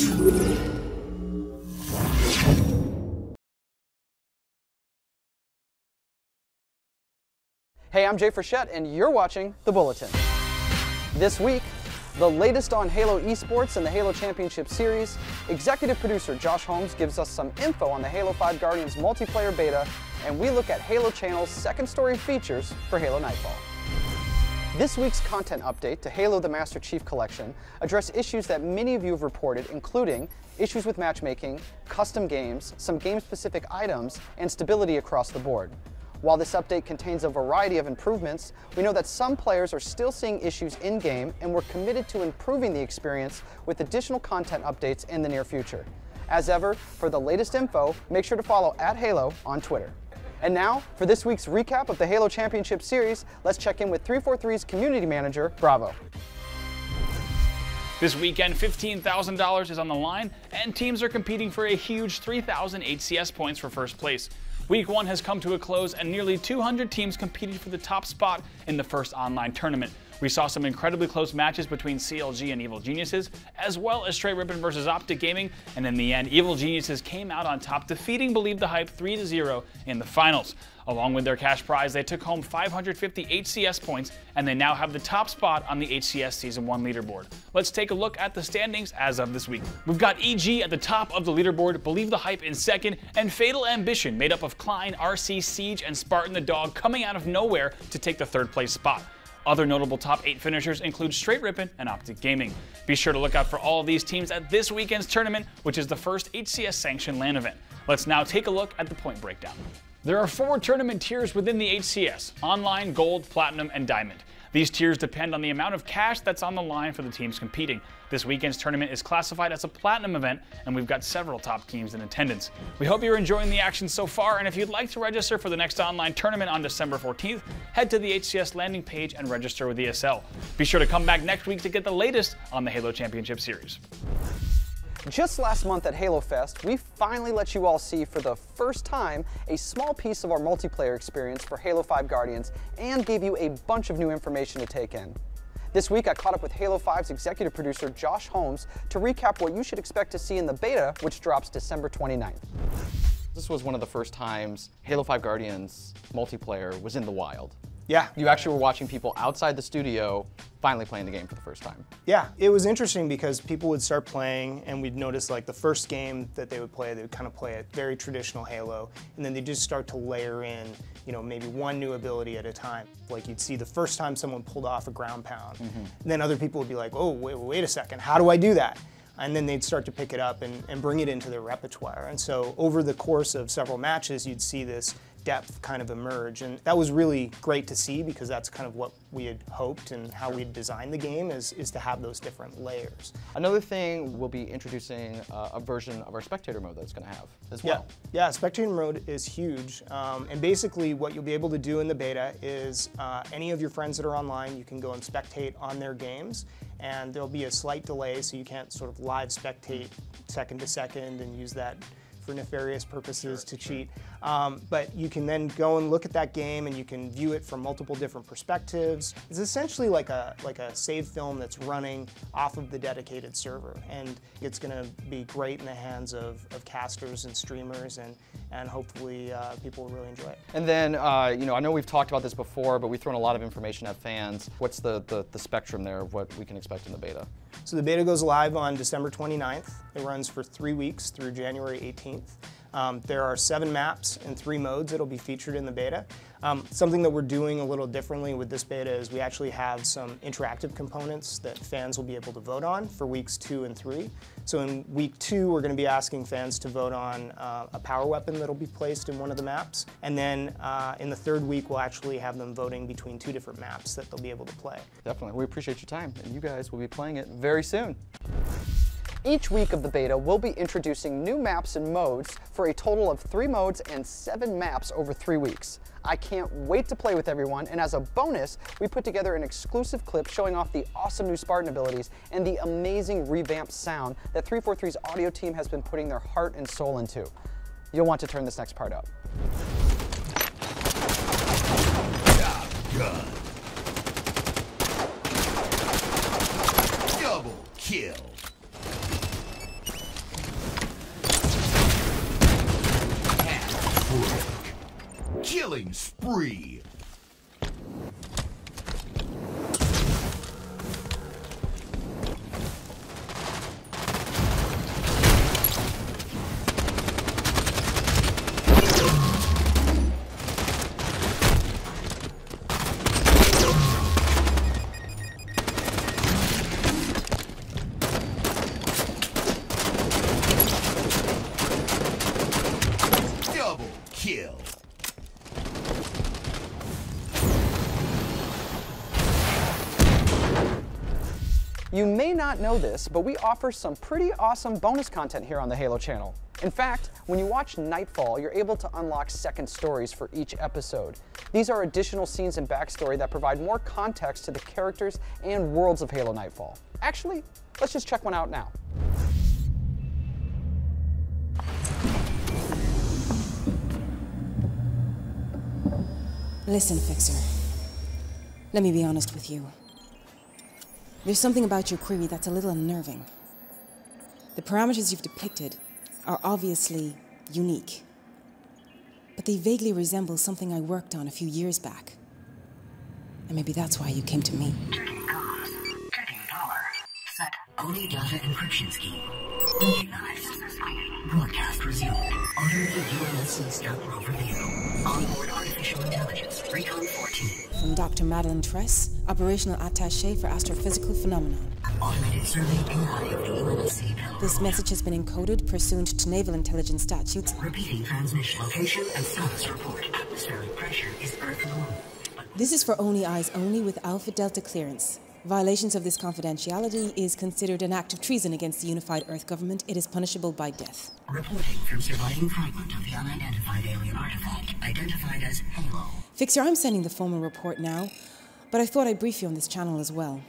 Hey, I'm Jay Frechette, and you're watching The Bulletin. This week, the latest on Halo Esports and the Halo Championship Series, executive producer Josh Holmes gives us some info on the Halo 5 Guardians multiplayer beta, and we look at Halo Channel's second story features for Halo Nightfall. This week's content update to Halo: The Master Chief Collection address issues that many of you have reported, including issues with matchmaking, custom games, some game-specific items, and stability across the board. While this update contains a variety of improvements, we know that some players are still seeing issues in-game, and we're committed to improving the experience with additional content updates in the near future. As ever, for the latest info, make sure to follow @Halo on Twitter. And now, for this week's recap of the Halo Championship Series, let's check in with 343's community manager, Bravo. This weekend, $15,000 is on the line, and teams are competing for a huge 3,000 HCS points for first place. Week 1 has come to a close, and nearly 200 teams competed for the top spot in the first online tournament. We saw some incredibly close matches between CLG and Evil Geniuses, as well as Stray Ribbon versus Optic Gaming, and in the end, Evil Geniuses came out on top, defeating Believe the Hype 3-0 in the finals. Along with their cash prize, they took home 550 HCS points, and they now have the top spot on the HCS Season 1 leaderboard. Let's take a look at the standings as of this week. We've got EG at the top of the leaderboard, Believe the Hype in second, and Fatal Ambition, made up of Klein, RC, Siege, and Spartan the Dog, coming out of nowhere to take the third place spot. Other notable top 8 finishers include Straight Rippin' and Optic Gaming. Be sure to look out for all of these teams at this weekend's tournament, which is the first HCS-sanctioned LAN event. Let's now take a look at the point breakdown. There are 4 tournament tiers within the HCS: Online, Gold, Platinum, and Diamond. These tiers depend on the amount of cash that's on the line for the teams competing. This weekend's tournament is classified as a Platinum event, and we've got several top teams in attendance. We hope you're enjoying the action so far, and if you'd like to register for the next online tournament on December 14th, head to the HCS landing page and register with ESL. Be sure to come back next week to get the latest on the Halo Championship Series. Just last month at Halo Fest, we finally let you all see for the first time a small piece of our multiplayer experience for Halo 5 Guardians, and gave you a bunch of new information to take in. This week I caught up with Halo 5's executive producer Josh Holmes to recap what you should expect to see in the beta, which drops December 29th. This was one of the first times Halo 5 Guardians multiplayer was in the wild. Yeah. You actually were watching people outside the studio finally playing the game for the first time. Yeah, it was interesting because people would start playing, and we'd notice like the first game that they would play, they would kind of play a very traditional Halo, and then they just start to layer in, you know, maybe one new ability at a time. Like you'd see the first time someone pulled off a ground pound, and then other people would be like, oh, wait a second, how do I do that? And then they'd start to pick it up and bring it into their repertoire. And so over the course of several matches, you'd see this depth kind of emerge, and that was really great to see, because that's kind of what we had hoped and how we had designed the game is to have those different layers. Another thing, we'll be introducing a version of our spectator mode that's going to have as well. Yeah, spectator mode is huge, and basically what you'll be able to do in the beta is any of your friends that are online, you can go and spectate on their games, and there'll be a slight delay, so you can't sort of live spectate second to second and use that for nefarious purposes to cheat. But you can then go and look at that game, and you can view it from multiple different perspectives. It's essentially like a save film that's running off of the dedicated server, and it's gonna be great in the hands of casters and streamers, and hopefully people will really enjoy it. And then, you know, I know we've talked about this before, but we've thrown a lot of information at fans. What's the spectrum there of what we can expect in the beta? So the beta goes live on December 29th. It runs for 3 weeks through January 18th. There are 7 maps and 3 modes that'll be featured in the beta. Something that we're doing a little differently with this beta is we actually have some interactive components that fans will be able to vote on for weeks 2 and 3. So in week 2, we're going to be asking fans to vote on a power weapon that'll be placed in one of the maps. And then in the 3rd week, we'll actually have them voting between 2 different maps that they'll be able to play. Definitely. We appreciate your time, and you guys will be playing it very soon. Each week of the beta, we'll be introducing new maps and modes for a total of 3 modes and 7 maps over 3 weeks. I can't wait to play with everyone, and as a bonus, we put together an exclusive clip showing off the awesome new Spartan abilities and the amazing revamped sound that 343's audio team has been putting their heart and soul into. You'll want to turn this next part up. Double kill. killing spree. You may not know this, but we offer some pretty awesome bonus content here on the Halo Channel. In fact, when you watch Nightfall, you're able to unlock second stories for each episode. These are additional scenes and backstory that provide more context to the characters and worlds of Halo Nightfall. Actually, let's just check one out now. Listen, Fixer. Let me be honest with you. There's something about your query that's a little unnerving. The parameters you've depicted are obviously unique, but they vaguely resemble something I worked on a few years back. And maybe that's why you came to me. Turning comms. Checking power. Set only data encryption scheme. Recognized. Broadcast resumed. Order the UNSC stop rover vehicle. Onboard artificial intelligence. Recon 14. From Dr. Madeline Tress, Operational Attaché for Astrophysical Phenomena. Automated survey AI of the UNSC. This message has been encoded pursuant to Naval Intelligence statutes. Repeating transmission location and status report. Atmospheric pressure is Earth normal. This is for Only Eyes Only with Alpha Delta clearance. Violations of this confidentiality is considered an act of treason against the unified Earth government. It is punishable by death. Reporting from surviving fragment of the unidentified alien artifact, identified as Halo. Fixer, I'm sending the formal report now, but I thought I'd brief you on this channel as well.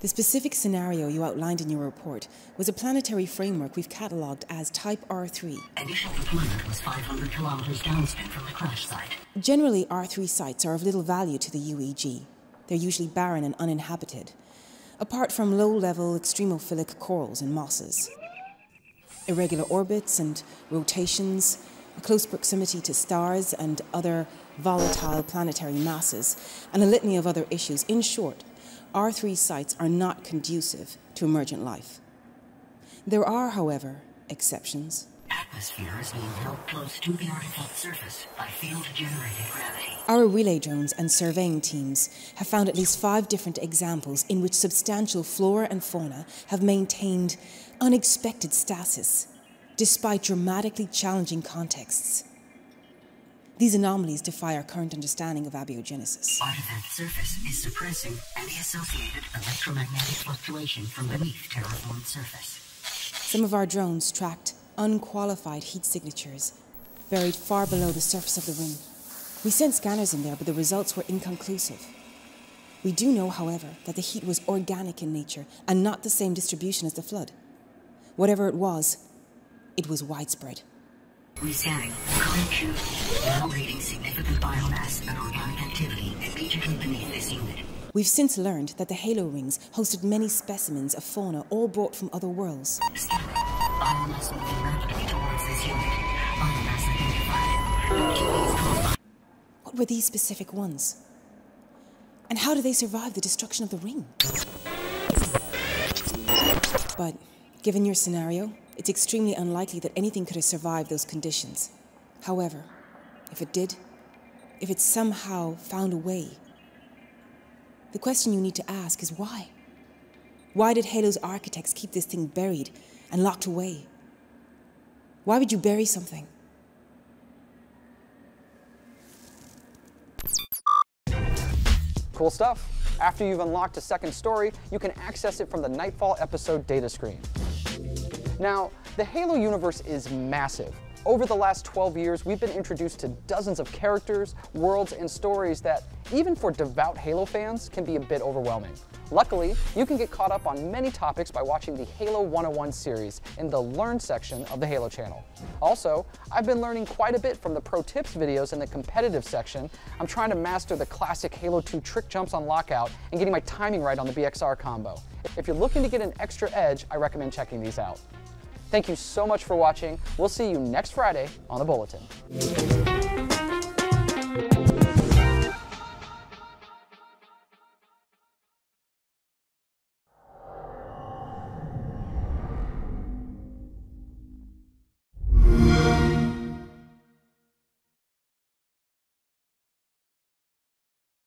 The specific scenario you outlined in your report was a planetary framework we've catalogued as Type R3. Initial deployment was 500 kilometers downstream from the crash site. Generally, R3 sites are of little value to the UEG. They're usually barren and uninhabited, apart from low-level extremophilic corals and mosses. Irregular orbits and rotations, a close proximity to stars and other volatile planetary masses, and a litany of other issues. In short, R3 sites are not conducive to emergent life. There are, however, exceptions. Atmosphere is being held close to the artifact's surface by field-generated gravity. Our relay drones and surveying teams have found at least 5 different examples in which substantial flora and fauna have maintained unexpected stasis, despite dramatically challenging contexts. These anomalies defy our current understanding of abiogenesis. Artifact surface is suppressing and the associated electromagnetic fluctuation from beneath terraformed surface. Some of our drones tracked unqualified heat signatures buried far below the surface of the ring. We sent scanners in there, but the results were inconclusive. We do know, however, that the heat was organic in nature and not the same distribution as the flood. Whatever it was widespread. Rescanning. Correction. Now reading significant biomass and organic activity immediately beneath this unit. We've since learned that the Halo rings hosted many specimens of fauna, all brought from other worlds. Biomass moving rapidly towards this unit. Biomass identified. What were these specific ones? And how do they survive the destruction of the ring? But, given your scenario, it's extremely unlikely that anything could have survived those conditions. However, if it did, if it somehow found a way, the question you need to ask is why? Why did Halo's architects keep this thing buried and locked away? Why would you bury something? Cool stuff. After you've unlocked a second story, you can access it from the Nightfall episode data screen. Now, the Halo universe is massive. Over the last 12 years, we've been introduced to dozens of characters, worlds, and stories that, even for devout Halo fans, can be a bit overwhelming. Luckily, you can get caught up on many topics by watching the Halo 101 series in the Learn section of the Halo Channel. Also, I've been learning quite a bit from the Pro Tips videos in the competitive section. I'm trying to master the classic Halo 2 trick jumps on lockout and getting my timing right on the BXR combo. If you're looking to get an extra edge, I recommend checking these out. Thank you so much for watching. We'll see you next Friday on The Bulletin.